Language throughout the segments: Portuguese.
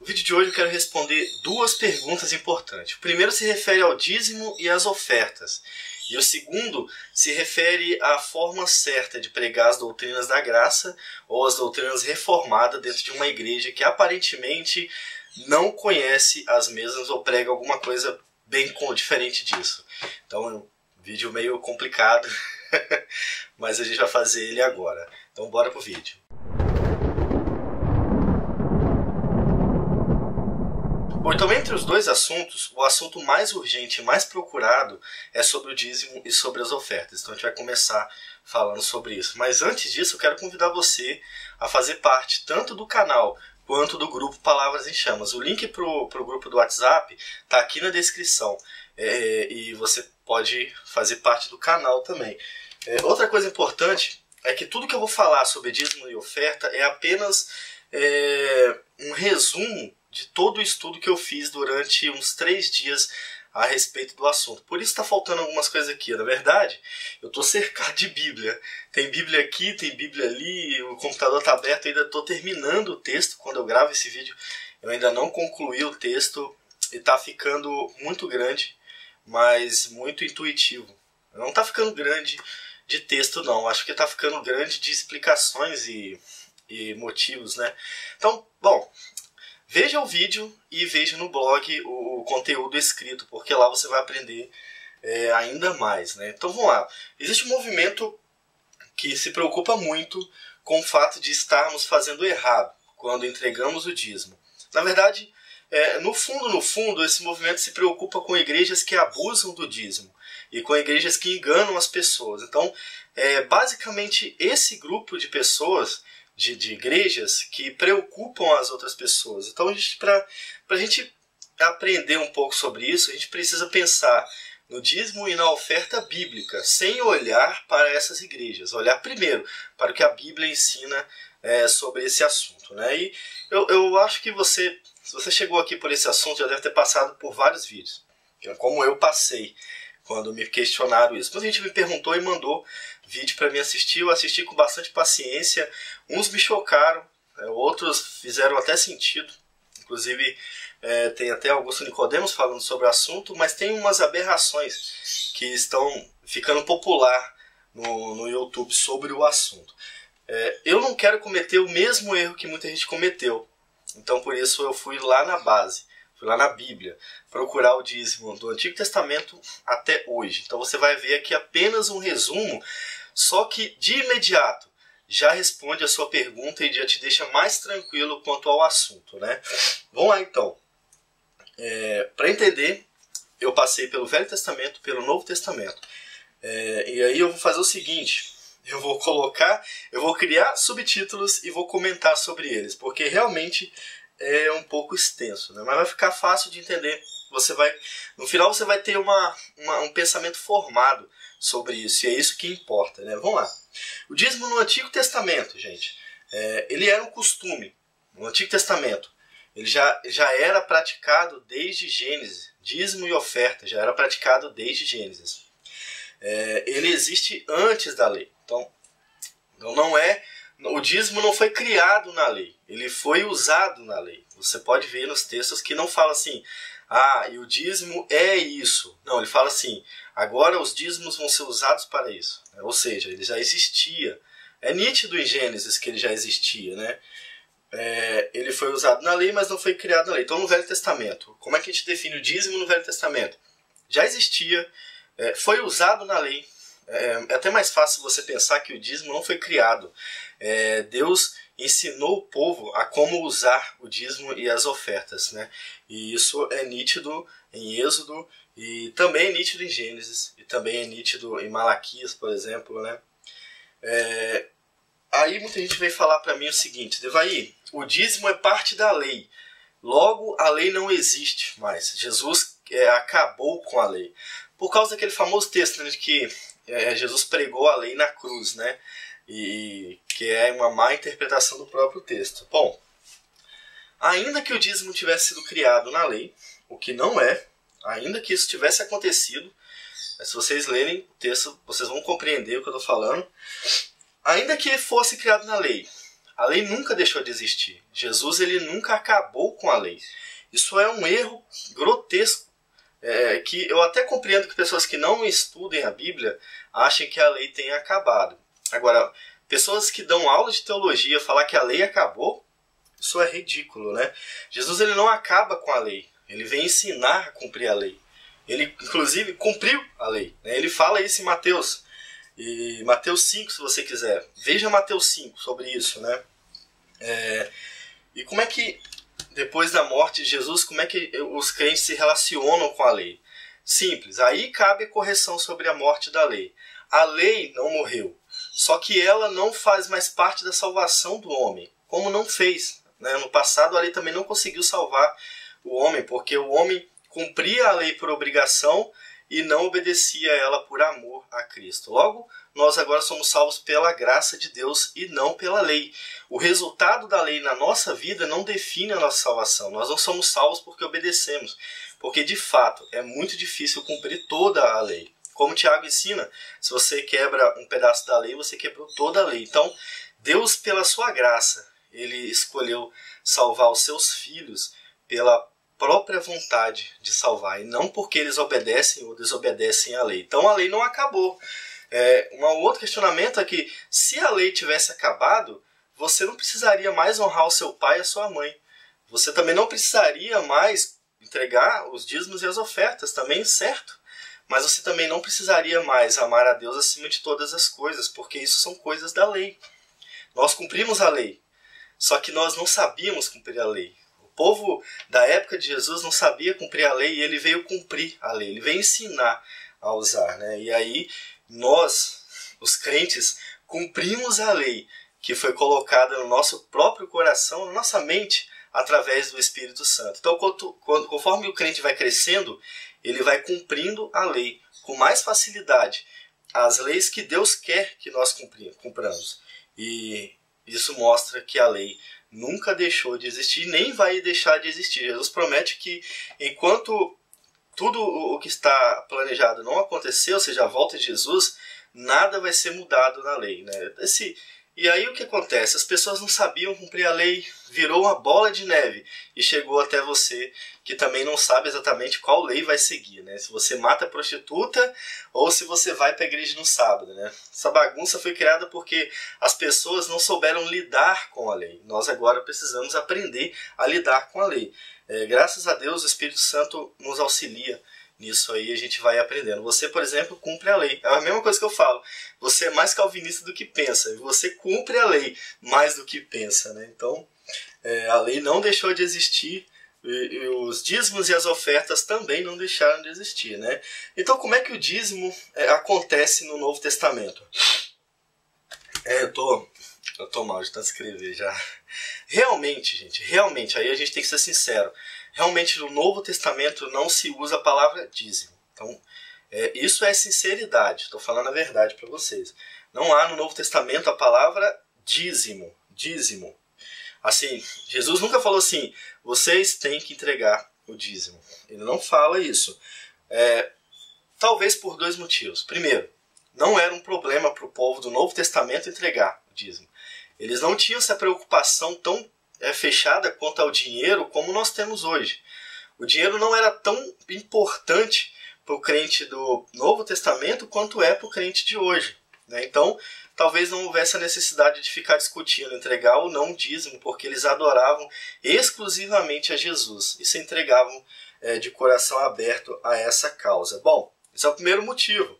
No vídeo de hoje eu quero responder duas perguntas importantes. O primeiro se refere ao dízimo e às ofertas. E o segundo se refere à forma certa de pregar as doutrinas da graça ou as doutrinas reformadas dentro de uma igreja que aparentemente não conhece as mesmas ou prega alguma coisa bem diferente disso. Então é um vídeo meio complicado, mas a gente vai fazer ele agora. Então bora pro vídeo. Bom, então entre os dois assuntos, o assunto mais urgente e mais procurado é sobre o dízimo e sobre as ofertas. Então a gente vai começar falando sobre isso. Mas antes disso, eu quero convidar você a fazer parte tanto do canal quanto do grupo Palavras em Chamas. O link para o grupo do WhatsApp está aqui na descrição e você pode fazer parte do canal também. Outra coisa importante é que tudo que eu vou falar sobre dízimo e oferta é apenas um resumo de todo o estudo que eu fiz durante uns 3 dias a respeito do assunto. Por isso está faltando algumas coisas aqui. Na verdade, eu estou cercado de Bíblia. Tem Bíblia aqui, tem Bíblia ali, o computador está aberto, ainda estou terminando o texto. Quando eu gravo esse vídeo, eu ainda não concluí o texto e está ficando muito grande, mas muito intuitivo. Não está ficando grande de texto, não. Acho que está ficando grande de explicações e motivos, né? Então, bom, veja o vídeo e veja no blog o conteúdo escrito, porque lá você vai aprender ainda mais, né? Então vamos lá. Existe um movimento que se preocupa muito com o fato de estarmos fazendo errado quando entregamos o dízimo. Na verdade, no fundo, esse movimento se preocupa com igrejas que abusam do dízimo e com igrejas que enganam as pessoas. Então, basicamente, esse grupo de pessoas, de igrejas que preocupam as outras pessoas. Então, para a gente aprender um pouco sobre isso, a gente precisa pensar no dízimo e na oferta bíblica, sem olhar para essas igrejas. Olhar primeiro para o que a Bíblia ensina sobre esse assunto, né? E eu acho que você, se você chegou aqui por esse assunto, já deve ter passado por vários vídeos, como eu passei quando me questionaram isso. Muita gente me perguntou e mandou vídeo para mim assistir. Eu assisti com bastante paciência. Uns me chocaram, outros fizeram até sentido. Inclusive, tem até Augusto Nicodemus falando sobre o assunto, mas tem umas aberrações que estão ficando popular no YouTube sobre o assunto. Eu não quero cometer o mesmo erro que muita gente cometeu. Então, por isso, eu fui lá na base. Fui lá na Bíblia, procurar o dízimo do Antigo Testamento até hoje. Então você vai ver aqui apenas um resumo, só que de imediato já responde a sua pergunta e já te deixa mais tranquilo quanto ao assunto, né? Vamos lá então. Para entender, eu passei pelo Velho Testamento, pelo Novo Testamento. E aí eu vou fazer o seguinte, eu vou criar subtítulos e vou comentar sobre eles, porque realmente é um pouco extenso, né? Mas vai ficar fácil de entender. No final você vai ter um pensamento formado sobre isso, e é isso que importa, né? Vamos lá. O dízimo no Antigo Testamento, gente, ele era um costume. No Antigo Testamento, ele já era praticado desde Gênesis. Dízimo e oferta já era praticado desde Gênesis. Ele existe antes da lei. Então não é... O dízimo não foi criado na lei, ele foi usado na lei. Você pode ver nos textos que não fala assim, ah, e o dízimo é isso. Não, ele fala assim, agora os dízimos vão ser usados para isso. Ou seja, ele já existia. É nítido em Gênesis que ele já existia, né? Ele foi usado na lei, mas não foi criado na lei. Então, no Velho Testamento, como é que a gente define o dízimo no Velho Testamento? Já existia, foi usado na lei. É até mais fácil você pensar que o dízimo não foi criado. Deus ensinou o povo a como usar o dízimo e as ofertas, né? E isso é nítido em Êxodo, e também é nítido em Gênesis, e também é nítido em Malaquias, por exemplo, né? Aí muita gente vem falar para mim o seguinte, Devaí, o dízimo é parte da lei, logo a lei não existe mais. Jesus acabou com a lei. Por causa daquele famoso texto, né, de que Jesus pregou a lei na cruz, né? E que é uma má interpretação do próprio texto. Bom, ainda que o dízimo tivesse sido criado na lei, o que não é, ainda que isso tivesse acontecido, se vocês lerem o texto, vocês vão compreender o que eu estou falando. Ainda que fosse criado na lei, A lei nunca deixou de existir. Jesus ele nunca acabou com a lei. Isso é um erro grotesco, que eu até compreendo que pessoas que não estudem a Bíblia achem que a lei tenha acabado. Agora, pessoas que dão aula de teologia falar que a lei acabou, isso é ridículo, né? Jesus ele não acaba com a lei, ele vem ensinar a cumprir a lei. Ele, inclusive, cumpriu a lei, né? Ele fala isso em Mateus. E Mateus 5, se você quiser. Veja Mateus 5 sobre isso, né? E como é que, depois da morte de Jesus, como é que os crentes se relacionam com a lei? Simples. Aí cabe a correção sobre a morte da lei. A lei não morreu. Só que ela não faz mais parte da salvação do homem. Como não fez, né? No passado, a lei também não conseguiu salvar o homem, porque o homem cumpria a lei por obrigação e não obedecia a ela por amor a Cristo. Logo, nós agora somos salvos pela graça de Deus e não pela lei. O resultado da lei na nossa vida não define a nossa salvação. Nós não somos salvos porque obedecemos, porque de fato é muito difícil cumprir toda a lei. Como Tiago ensina, se você quebra um pedaço da lei, você quebrou toda a lei. Então, Deus, pela sua graça, ele escolheu salvar os seus filhos pela própria vontade de salvar, e não porque eles obedecem ou desobedecem à lei. Então a lei não acabou. Um outro questionamento é que, se a lei tivesse acabado, você não precisaria mais honrar o seu pai e a sua mãe. Você também não precisaria mais entregar os dízimos e as ofertas, também certo? Mas você também não precisaria mais amar a Deus acima de todas as coisas, porque isso são coisas da lei. Nós cumprimos a lei, só que nós não sabíamos cumprir a lei. O povo da época de Jesus não sabia cumprir a lei, e ele veio cumprir a lei, ele veio ensinar a usar, né? E aí nós, os crentes, cumprimos a lei que foi colocada no nosso próprio coração, na nossa mente, através do Espírito Santo. Então, conforme o crente vai crescendo, ele vai cumprindo a lei com mais facilidade, as leis que Deus quer que nós cumpramos. E isso mostra que a lei nunca deixou de existir, nem vai deixar de existir. Jesus promete que, enquanto tudo o que está planejado não aconteceu, ou seja, a volta de Jesus, nada vai ser mudado na lei, né? E aí o que acontece? As pessoas não sabiam cumprir a lei, virou uma bola de neve e chegou até você, que também não sabe exatamente qual lei vai seguir, né? Se você mata a prostituta ou se você vai para a igreja no sábado, né? Essa bagunça foi criada porque as pessoas não souberam lidar com a lei. Nós agora precisamos aprender a lidar com a lei. Graças a Deus o Espírito Santo nos auxilia nisso aí, a gente vai aprendendo. Você, por exemplo, cumpre a lei. É a mesma coisa que eu falo. Você é mais calvinista do que pensa. Você cumpre a lei mais do que pensa, né? Então, a lei não deixou de existir. E os dízimos e as ofertas também não deixaram de existir, né? Então, como é que o dízimo acontece no Novo Testamento? Eu tô mal de tanto escrever já. Realmente, gente, realmente. Aí a gente tem que ser sincero. Realmente, no Novo Testamento não se usa a palavra dízimo. Então, isso é sinceridade. Estou falando a verdade para vocês. Não há no Novo Testamento a palavra dízimo. Dízimo. Assim, Jesus nunca falou assim, vocês têm que entregar o dízimo. Ele não fala isso. Talvez por dois motivos. Primeiro, não era um problema para o povo do Novo Testamento entregar o dízimo. Eles não tinham essa preocupação tão fechada quanto ao dinheiro como nós temos hoje. O dinheiro não era tão importante para o crente do Novo Testamento quanto é para o crente de hoje, né? Então, talvez não houvesse a necessidade de ficar discutindo entregar ou não o dízimo, porque eles adoravam exclusivamente a Jesus e se entregavam de coração aberto a essa causa. Bom, esse é o primeiro motivo.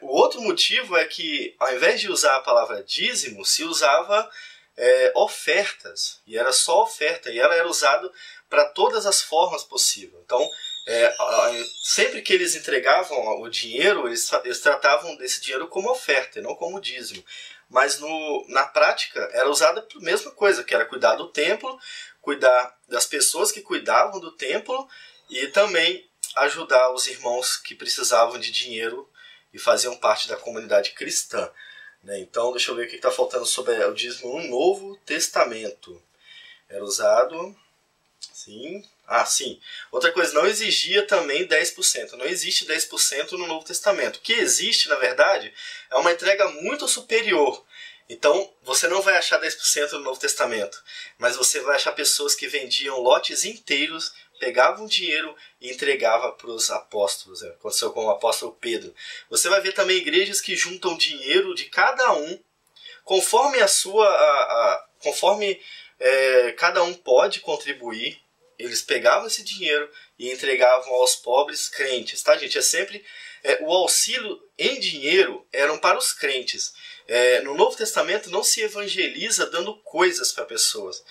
O outro motivo é que, ao invés de usar a palavra dízimo, se usava ofertas, e era só oferta, e ela era usada para todas as formas possíveis. Então, sempre que eles entregavam o dinheiro, eles tratavam desse dinheiro como oferta e não como dízimo. Mas na prática era usada para a mesma coisa, que era cuidar do templo, cuidar das pessoas que cuidavam do templo e também ajudar os irmãos que precisavam de dinheiro e faziam parte da comunidade cristã, né? Então, deixa eu ver o que está faltando sobre o dízimo no Novo Testamento. Era usado... Sim. Ah, sim. Outra coisa, não exigia também 10%. Não existe 10% no Novo Testamento. O que existe, na verdade, é uma entrega muito superior. Então, você não vai achar 10% no Novo Testamento, mas você vai achar pessoas que vendiam lotes inteiros, pegavam dinheiro e entregavam para os apóstolos. Aconteceu com o apóstolo Pedro. Você vai ver também igrejas que juntam dinheiro de cada um, conforme a sua, cada um pode contribuir. Eles pegavam esse dinheiro e entregavam aos pobres crentes, tá, gente? É sempre o auxílio em dinheiro eram para os crentes. No Novo Testamento não se evangeliza dando coisas para pessoas.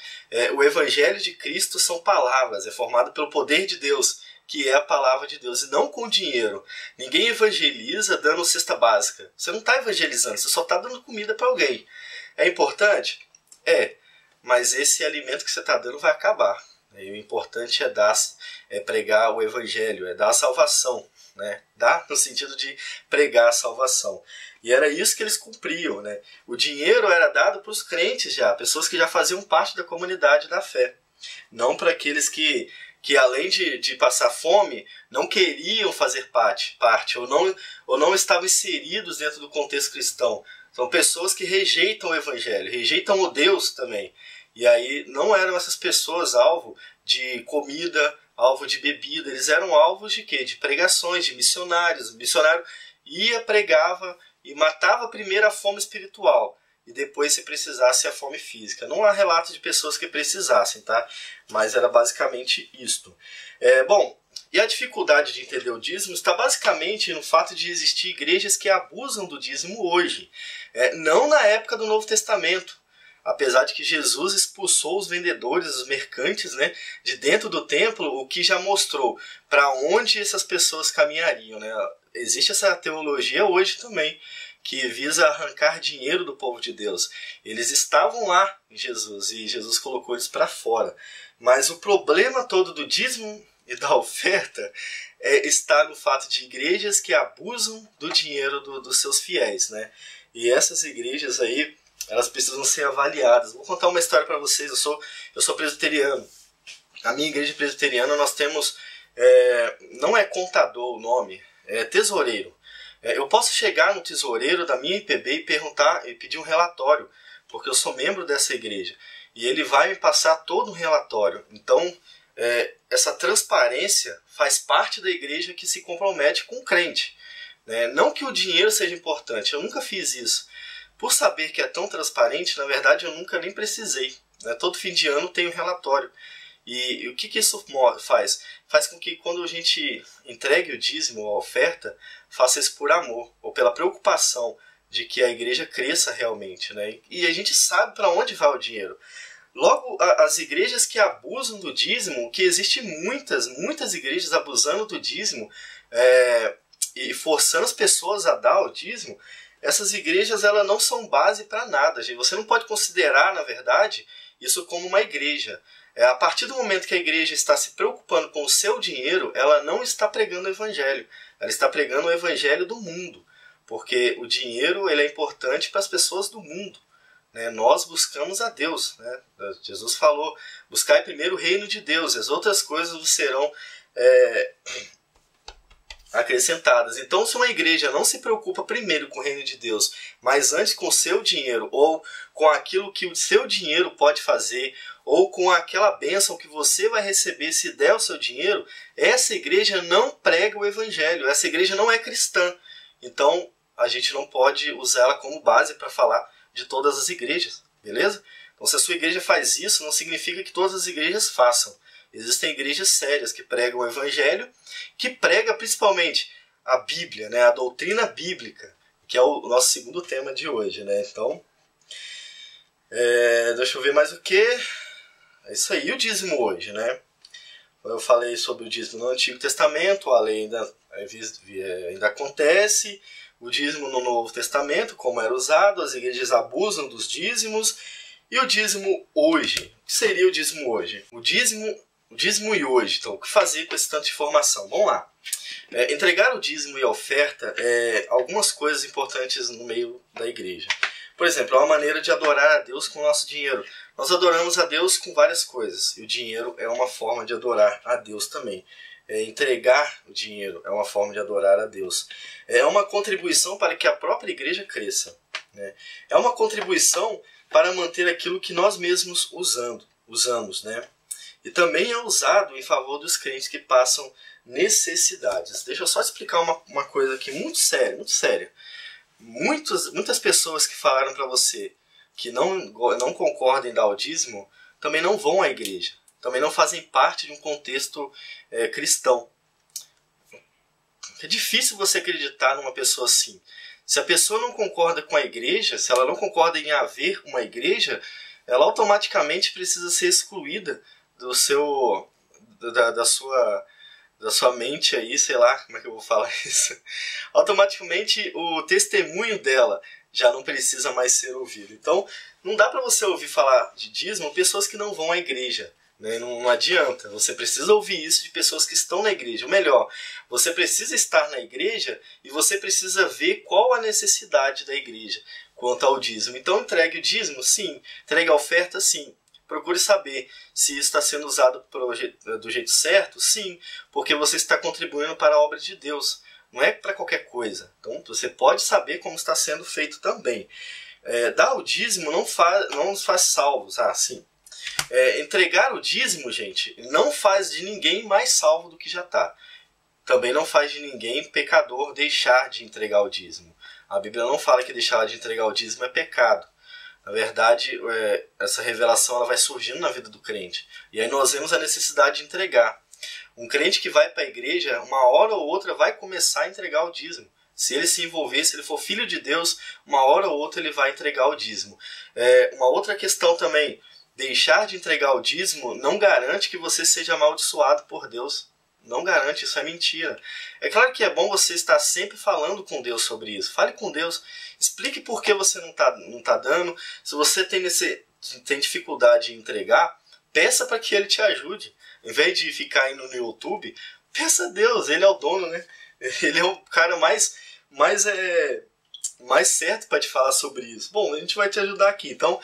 O Evangelho de Cristo são palavras, é formado pelo poder de Deus, que é a palavra de Deus, e não com dinheiro. Ninguém evangeliza dando cesta básica. Você não está evangelizando, você só está dando comida para alguém. É importante? É, mas esse alimento que você está dando vai acabar. E o importante é dar, pregar o Evangelho, é dar a salvação, né? Dar no sentido de pregar a salvação. E era isso que eles cumpriam, né? O dinheiro era dado para os crentes já, pessoas que já faziam parte da comunidade da fé. Não para aqueles que além de passar fome, não queriam fazer parte ou não estavam inseridos dentro do contexto cristão. São pessoas que rejeitam o Evangelho, rejeitam o Deus também. E aí não eram essas pessoas alvo de comida, alvo de bebida. Eles eram alvos de quê? De pregações, de missionários. O missionário ia, pregava e matava primeiro a fome espiritual. E depois, se precisasse, a fome física. Não há relato de pessoas que precisassem, tá? Mas era basicamente isto. Bom, e a dificuldade de entender o dízimo está basicamente no fato de existir igrejas que abusam do dízimo hoje. Não na época do Novo Testamento. Apesar de que Jesus expulsou os vendedores, os mercantes, né, de dentro do templo, o que já mostrou para onde essas pessoas caminhariam, né? Existe essa teologia hoje também, que visa arrancar dinheiro do povo de Deus. Eles estavam lá em Jesus e Jesus colocou eles para fora. Mas o problema todo do dízimo e da oferta está no fato de igrejas que abusam do dinheiro dos seus fiéis, né? E essas igrejas aí, elas precisam ser avaliadas. Vou contar uma história para vocês. Eu sou presbiteriano. Na minha igreja presbiteriana nós temos... não é contador o nome, é tesoureiro. Eu posso chegar no tesoureiro da minha IPB e perguntar e pedir um relatório, porque eu sou membro dessa igreja. E ele vai me passar todo um relatório. Então, essa transparência faz parte da igreja que se compromete com o crente, né? Não que o dinheiro seja importante, eu nunca fiz isso. Por saber que é tão transparente, na verdade eu nunca nem precisei, né? Todo fim de ano tem um relatório. E o que isso faz? Faz com que quando a gente entregue o dízimo ou a oferta, faça isso por amor, ou pela preocupação de que a igreja cresça realmente, né? E a gente sabe para onde vai o dinheiro. Logo, as igrejas que abusam do dízimo, que existem muitas igrejas abusando do dízimo, e forçando as pessoas a dar o dízimo, essas igrejas elas não são base para nada, gente. Você não pode considerar, na verdade, isso como uma igreja. A partir do momento que a igreja está se preocupando com o seu dinheiro, ela não está pregando o evangelho. Ela está pregando o evangelho do mundo. Porque o dinheiro ele é importante para as pessoas do mundo, né? Nós buscamos a Deus, né? Jesus falou, buscai primeiro o reino de Deus, as outras coisas vos serão... acrescentadas. Então, se uma igreja não se preocupa primeiro com o reino de Deus, mas antes com o seu dinheiro, ou com aquilo que o seu dinheiro pode fazer, ou com aquela bênção que você vai receber se der o seu dinheiro, essa igreja não prega o evangelho, essa igreja não é cristã. Então, a gente não pode usar ela como base para falar de todas as igrejas, beleza? Então, se a sua igreja faz isso, não significa que todas as igrejas façam. Existem igrejas sérias que pregam o evangelho, que prega principalmente a Bíblia, né? A doutrina bíblica, que é o nosso segundo tema de hoje, né? Então, deixa eu ver mais o que. É isso aí, o dízimo hoje, né? Eu falei sobre o dízimo no Antigo Testamento, a lei ainda acontece, o dízimo no Novo Testamento, como era usado, as igrejas abusam dos dízimos, e o dízimo hoje. O que seria o dízimo hoje? O dízimo e hoje, então, o que fazer com esse tanto de informação? Vamos lá. Entregar o dízimo e a oferta algumas coisas importantes no meio da igreja. Por exemplo, é uma maneira de adorar a Deus com o nosso dinheiro. Nós adoramos a Deus com várias coisas, e o dinheiro é uma forma de adorar a Deus também. Entregar o dinheiro é uma forma de adorar a Deus. É uma contribuição para que a própria igreja cresça. né? É uma contribuição para manter aquilo que nós mesmos usamos, né? E também é usado em favor dos crentes que passam necessidades. Deixa eu só explicar uma coisa aqui muito séria, muito séria. Muitas pessoas que falaram para você que não concordam em dar o dízimo também não vão à igreja, também não fazem parte de um contexto cristão. É difícil você acreditar numa pessoa assim. Se a pessoa não concorda com a igreja, se ela não concorda em haver uma igreja, ela automaticamente precisa ser excluída do seu, da sua mente aí, sei lá como é que eu vou falar isso. Automaticamente o testemunho dela já não precisa mais ser ouvido. Então não dá para você ouvir falar de dízimo pessoas que não vão à igreja, né? Não adianta, você precisa ouvir isso de pessoas que estão na igreja. Ou melhor, você precisa estar na igreja e você precisa ver qual a necessidade da igreja quanto ao dízimo. Então entregue o dízimo, sim. Entregue a oferta, sim. Procure saber se isso está sendo usado do jeito certo, sim, porque você está contribuindo para a obra de Deus. Não é para qualquer coisa. Então você pode saber como está sendo feito também. Dar o dízimo não nos faz salvos. Ah, sim. Entregar o dízimo, gente, não faz de ninguém mais salvo do que já está. Também não faz de ninguém pecador deixar de entregar o dízimo. A Bíblia não fala que deixar de entregar o dízimo é pecado. Na verdade, essa revelação ela vai surgindo na vida do crente. E aí nós vemos a necessidade de entregar. Um crente que vai para a igreja, uma hora ou outra, vai começar a entregar o dízimo. Se ele se envolver, se ele for filho de Deus, uma hora ou outra ele vai entregar o dízimo. Uma outra questão também, deixar de entregar o dízimo não garante que você seja amaldiçoado por Deus. Não garante, isso é mentira. É claro que é bom você estar sempre falando com Deus sobre isso. Fale com Deus, explique por que você não tá dando. Se você tem dificuldade em entregar, peça para que Ele te ajude. Em vez de ficar indo no YouTube, peça a Deus, Ele é o dono, né? Ele é o cara mais certo para te falar sobre isso. Bom, a gente vai te ajudar aqui. Então,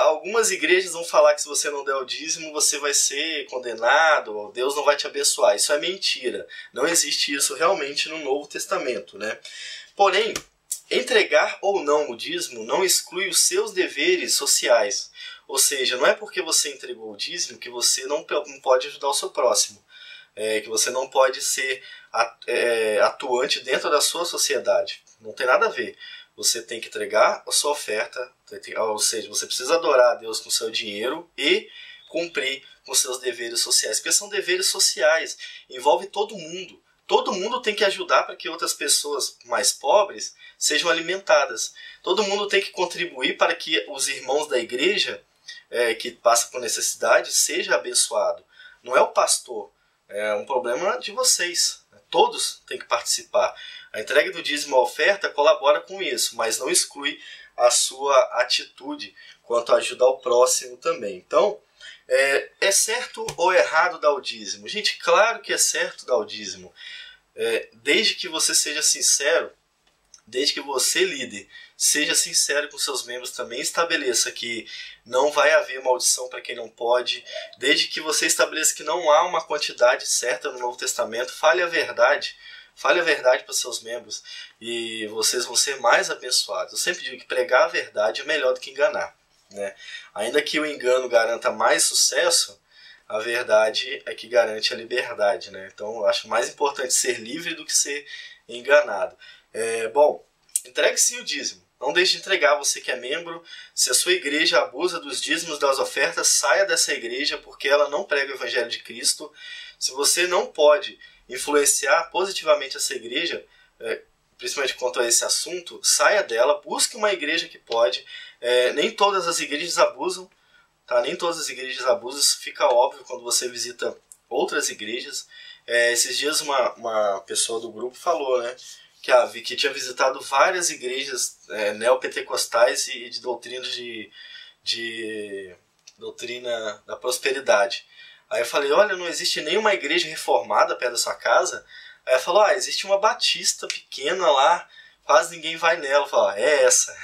algumas igrejas vão falar que se você não der o dízimo, você vai ser condenado, ou Deus não vai te abençoar. Isso é mentira. Não existe isso realmente no Novo Testamento, né? Porém, entregar ou não o dízimo não exclui os seus deveres sociais. Ou seja, não é porque você entregou o dízimo que você não pode ajudar o seu próximo. Que você não pode ser atuante dentro da sua sociedade. Não tem nada a ver. Você tem que entregar a sua oferta, ou seja, você precisa adorar a Deus com seu dinheiro e cumprir com seus deveres sociais. Porque são deveres sociais, envolve todo mundo. Todo mundo tem que ajudar para que outras pessoas mais pobres sejam alimentadas. Todo mundo tem que contribuir para que os irmãos da igreja que passam por necessidade sejam abençoados. Não é o pastor, é um problema de vocês. Todos têm que participar. A entrega do dízimo à oferta colabora com isso, mas não exclui a sua atitude quanto a ajudar o próximo também. Então, é certo ou errado dar o dízimo? Gente, claro que é certo dar o dízimo. Desde que você seja sincero, desde que você, líder, seja sincero com seus membros também, estabeleça que não vai haver maldição para quem não pode, desde que você estabeleça que não há uma quantidade certa no Novo Testamento, fale a verdade para seus membros e vocês vão ser mais abençoados. Eu sempre digo que pregar a verdade é melhor do que enganar, né? Ainda que o engano garanta mais sucesso, a verdade é que garante a liberdade, né? Então eu acho mais importante ser livre do que ser enganado. Bom, entregue sim o dízimo. Não deixe de entregar, você que é membro. Se a sua igreja abusa dos dízimos, das ofertas, saia dessa igreja, porque ela não prega o Evangelho de Cristo. Se você não pode influenciar positivamente essa igreja, principalmente quanto a esse assunto, saia dela, busque uma igreja que pode. Nem todas as igrejas abusam, tá? Nem todas as igrejas abusam, isso fica óbvio quando você visita outras igrejas. Esses dias uma pessoa do grupo falou, né? Que tinha visitado várias igrejas neopentecostais e de doutrinas de doutrina da prosperidade. Aí eu falei, olha, não existe nenhuma igreja reformada perto da sua casa? Aí ela falou, existe uma batista pequena lá, quase ninguém vai nela. Eu falei, é essa,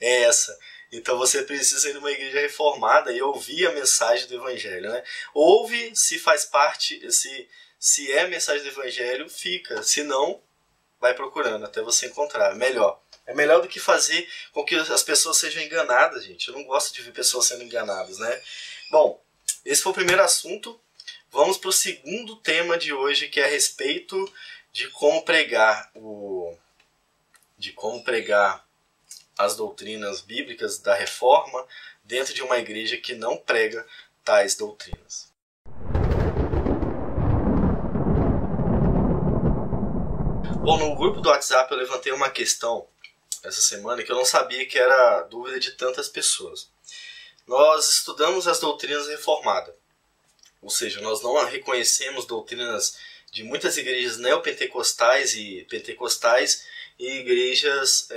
é essa. Então você precisa ir numa igreja reformada e ouvir a mensagem do Evangelho, né? Ouve, se faz parte, se é a mensagem do Evangelho, fica, se não... vai procurando até você encontrar. Melhor. É melhor do que fazer com que as pessoas sejam enganadas, gente. Eu não gosto de ver pessoas sendo enganadas, né? Bom, esse foi o primeiro assunto. Vamos para o segundo tema de hoje, que é a respeito de como pregar as doutrinas bíblicas da Reforma dentro de uma igreja que não prega tais doutrinas. Bom, no grupo do WhatsApp eu levantei uma questão essa semana que eu não sabia que era dúvida de tantas pessoas. Nós estudamos as doutrinas reformadas, ou seja, nós não reconhecemos doutrinas de muitas igrejas neopentecostais e pentecostais e igrejas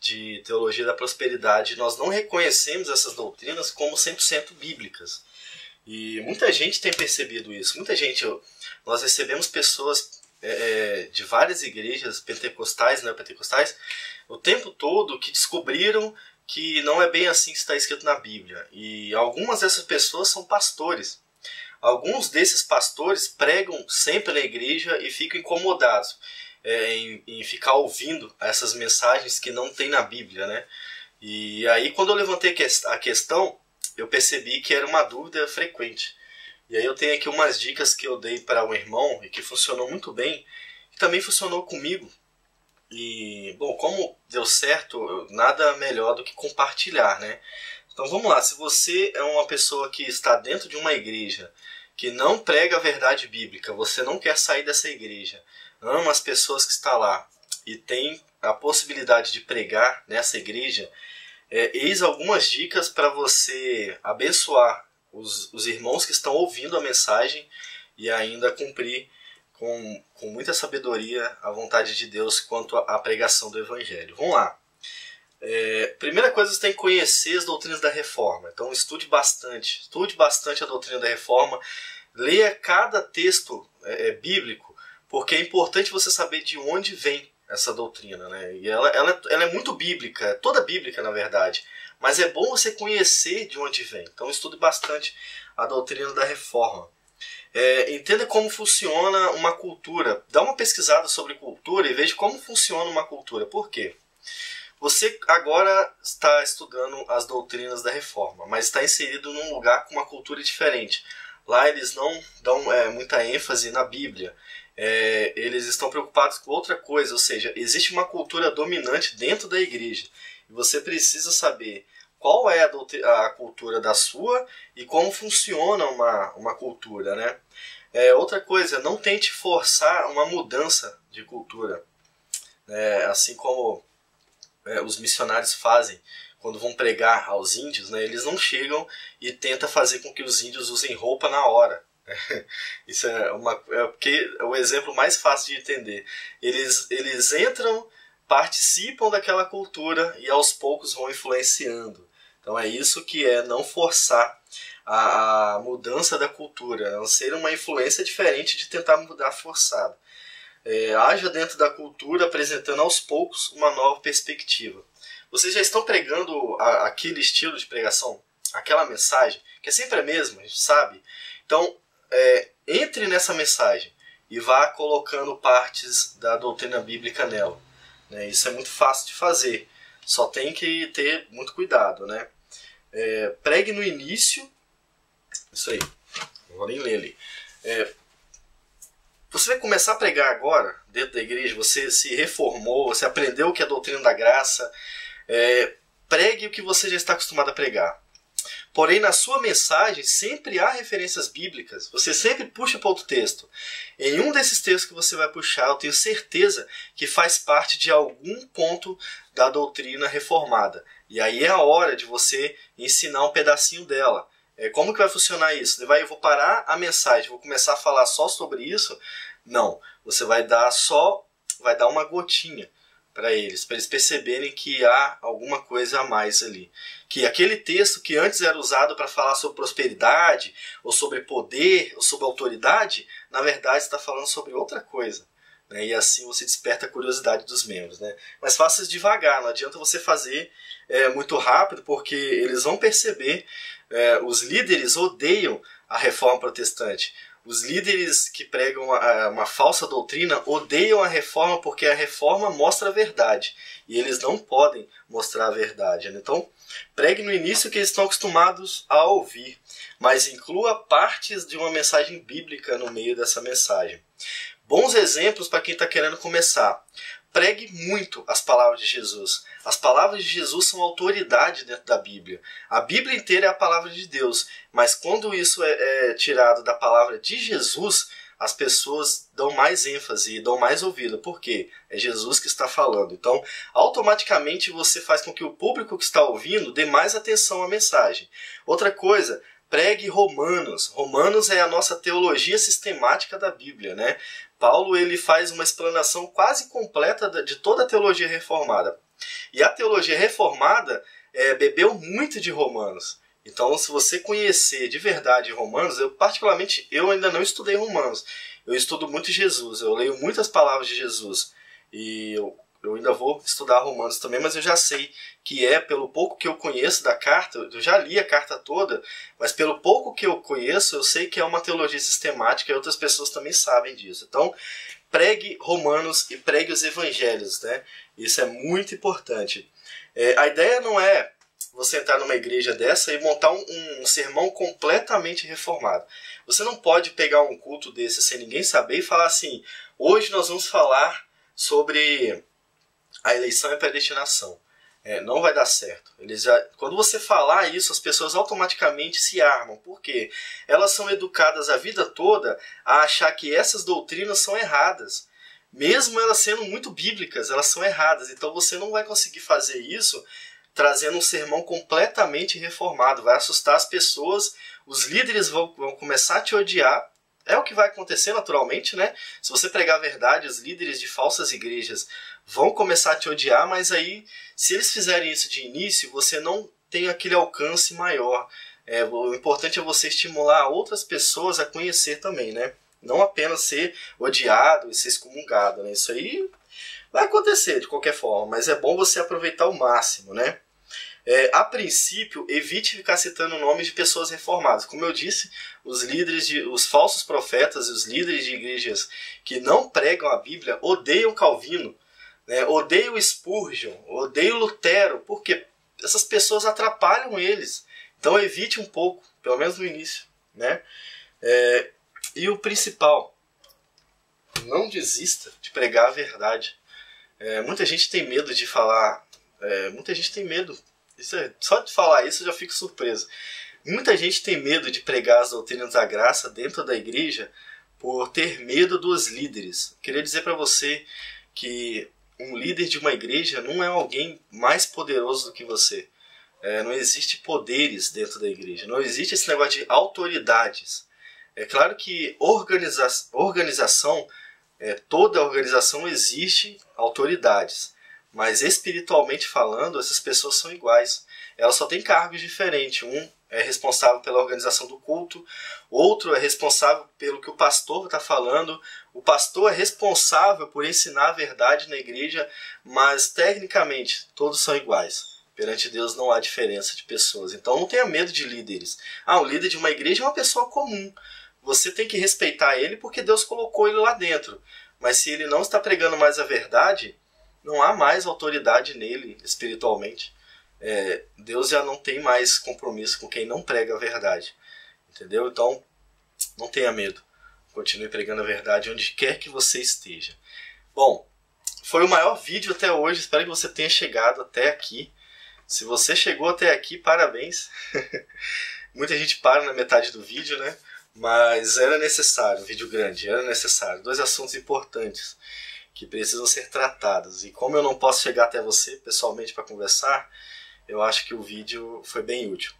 de teologia da prosperidade. Nós não reconhecemos essas doutrinas como 100% bíblicas. E muita gente tem percebido isso. Muita gente, nós recebemos pessoas de várias igrejas pentecostais, neopentecostais, o tempo todo que descobriram que não é bem assim que está escrito na Bíblia. E algumas dessas pessoas são pastores. Alguns desses pastores pregam sempre na igreja e ficam incomodados em ficar ouvindo essas mensagens que não tem na Bíblia, né? E aí, quando eu levantei a questão, eu percebi que era uma dúvida frequente. E aí eu tenho aqui umas dicas que eu dei para um irmão e que funcionou muito bem, e também funcionou comigo. E, bom, como deu certo, nada melhor do que compartilhar, né? Então vamos lá, se você é uma pessoa que está dentro de uma igreja que não prega a verdade bíblica, você não quer sair dessa igreja, ama as pessoas que estão lá e tem a possibilidade de pregar nessa igreja, eis algumas dicas para você abençoar os irmãos que estão ouvindo a mensagem e ainda cumprir com muita sabedoria a vontade de Deus quanto à pregação do Evangelho. Vamos lá. Primeira coisa, você tem que conhecer as doutrinas da Reforma. Então estude bastante a doutrina da Reforma. Leia cada texto bíblico, porque é importante você saber de onde vem essa doutrina, né? E ela é muito bíblica, toda bíblica na verdade. Mas é bom você conhecer de onde vem. Então estude bastante a doutrina da Reforma. Entenda como funciona uma cultura. Dá uma pesquisada sobre cultura e veja como funciona uma cultura. Por quê? Você agora está estudando as doutrinas da Reforma, mas está inserido num lugar com uma cultura diferente. Lá eles não dão muita ênfase na Bíblia. Eles estão preocupados com outra coisa. Ou seja, existe uma cultura dominante dentro da igreja. Você precisa saber qual é a cultura da sua e como funciona uma cultura, né? Outra coisa, não tente forçar uma mudança de cultura. Assim como os missionários fazem quando vão pregar aos índios, né? Eles não chegam e tentam fazer com que os índios usem roupa na hora. Isso é o exemplo mais fácil de entender. Eles entram, participam daquela cultura e aos poucos vão influenciando. Então é isso que é não forçar a mudança da cultura, não ser uma influência diferente de tentar mudar forçado. Haja dentro da cultura apresentando aos poucos uma nova perspectiva. Vocês já estão pregando aquele estilo de pregação, aquela mensagem, que é sempre a mesma, a gente sabe? Então entre nessa mensagem e vá colocando partes da doutrina bíblica nela. Isso é muito fácil de fazer, só tem que ter muito cuidado, né? Pregue no início, isso aí, não vou nem ler ali. Você vai começar a pregar agora, dentro da igreja, você se reformou, você aprendeu o que é a doutrina da graça, pregue o que você já está acostumado a pregar. Porém, na sua mensagem sempre há referências bíblicas. Você sempre puxa para outro texto. Em um desses textos que você vai puxar, eu tenho certeza que faz parte de algum ponto da doutrina reformada. E aí é a hora de você ensinar um pedacinho dela. Como que vai funcionar isso? Eu vou parar a mensagem, vou começar a falar só sobre isso? Não. Você vai dar uma gotinha para eles perceberem que há alguma coisa a mais ali. Que aquele texto que antes era usado para falar sobre prosperidade, ou sobre poder, ou sobre autoridade, na verdade está falando sobre outra coisa, né? E assim você desperta a curiosidade dos membros, né? Mas faça devagar, não adianta você fazer muito rápido, porque eles vão perceber, os líderes odeiam a reforma protestante. Os líderes que pregam uma falsa doutrina odeiam a reforma porque a reforma mostra a verdade. E eles não podem mostrar a verdade. Né? Então, pregue no início o que eles estão acostumados a ouvir, mas inclua partes de uma mensagem bíblica no meio dessa mensagem. Bons exemplos para quem está querendo começar. Pregue muito as palavras de Jesus. As palavras de Jesus são autoridade dentro da Bíblia. A Bíblia inteira é a palavra de Deus, mas quando isso é tirado da palavra de Jesus, as pessoas dão mais ênfase e dão mais ouvido. Por quê? É Jesus que está falando. Então, automaticamente você faz com que o público que está ouvindo dê mais atenção à mensagem. Outra coisa, pregue Romanos. Romanos é a nossa teologia sistemática da Bíblia, né? Paulo ele faz uma explanação quase completa de toda a teologia reformada. E a teologia reformada bebeu muito de Romanos. Então, se você conhecer de verdade Romanos, eu particularmente ainda não estudei Romanos. Eu estudo muito Jesus, eu leio muitas palavras de Jesus. E eu ainda vou estudar Romanos também, mas eu já sei que pelo pouco que eu conheço da carta, eu já li a carta toda, mas pelo pouco que eu conheço, eu sei que é uma teologia sistemática e outras pessoas também sabem disso. Então, pregue Romanos e pregue os evangelhos, né? Isso é muito importante. A ideia não é você entrar numa igreja dessa e montar um sermão completamente reformado. Você não pode pegar um culto desse sem ninguém saber e falar assim, hoje nós vamos falar sobre a eleição e a predestinação. Não vai dar certo. Quando você falar isso, as pessoas automaticamente se armam. Por quê? Elas são educadas a vida toda a achar que essas doutrinas são erradas. Mesmo elas sendo muito bíblicas, elas são erradas. Então você não vai conseguir fazer isso trazendo um sermão completamente reformado. Vai assustar as pessoas, os líderes vão começar a te odiar. É o que vai acontecer naturalmente, né? Se você pregar a verdade, os líderes de falsas igrejas vão começar a te odiar, mas aí, se eles fizerem isso de início, você não tem aquele alcance maior. O importante é você estimular outras pessoas a conhecer também, né? Não apenas ser odiado e ser excomungado, né? Isso aí vai acontecer de qualquer forma, mas é bom você aproveitar o máximo, né? A princípio, evite ficar citando nomes de pessoas reformadas. Como eu disse, os falsos profetas e os líderes de igrejas que não pregam a Bíblia odeiam Calvino, né? Odeiam Spurgeon, odeiam Lutero, porque essas pessoas atrapalham eles. Então evite um pouco, pelo menos no início, né? E o principal, não desista de pregar a verdade. Muita gente tem medo de falar, muita gente tem medo. Só de falar isso eu já fico surpreso. Muita gente tem medo de pregar as doutrinas da graça dentro da igreja por ter medo dos líderes. Queria dizer para você que um líder de uma igreja não é alguém mais poderoso do que você. Não existe poderes dentro da igreja. Não existe esse negócio de autoridades. É claro que toda organização existe autoridades. Mas espiritualmente falando, essas pessoas são iguais. Elas só têm cargos diferentes. Um é responsável pela organização do culto, outro é responsável pelo que o pastor está falando. O pastor é responsável por ensinar a verdade na igreja, mas tecnicamente todos são iguais. Perante Deus não há diferença de pessoas. Então não tenha medo de líderes. O líder de uma igreja é uma pessoa comum. Você tem que respeitar ele porque Deus colocou ele lá dentro. Mas se ele não está pregando mais a verdade, não há mais autoridade nele espiritualmente. Deus já não tem mais compromisso com quem não prega a verdade. Entendeu? Então, não tenha medo. Continue pregando a verdade onde quer que você esteja. Bom, foi o maior vídeo até hoje. Espero que você tenha chegado até aqui. Se você chegou até aqui, parabéns. Muita gente para na metade do vídeo, né? Mas era necessário, um vídeo grande, era necessário. Dois assuntos importantes que precisam ser tratados. E como eu não posso chegar até você pessoalmente para conversar, eu acho que o vídeo foi bem útil.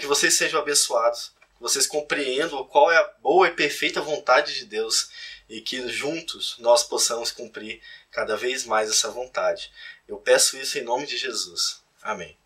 Que vocês sejam abençoados, que vocês compreendam qual é a boa e perfeita vontade de Deus e que juntos nós possamos cumprir cada vez mais essa vontade. Eu peço isso em nome de Jesus. Amém.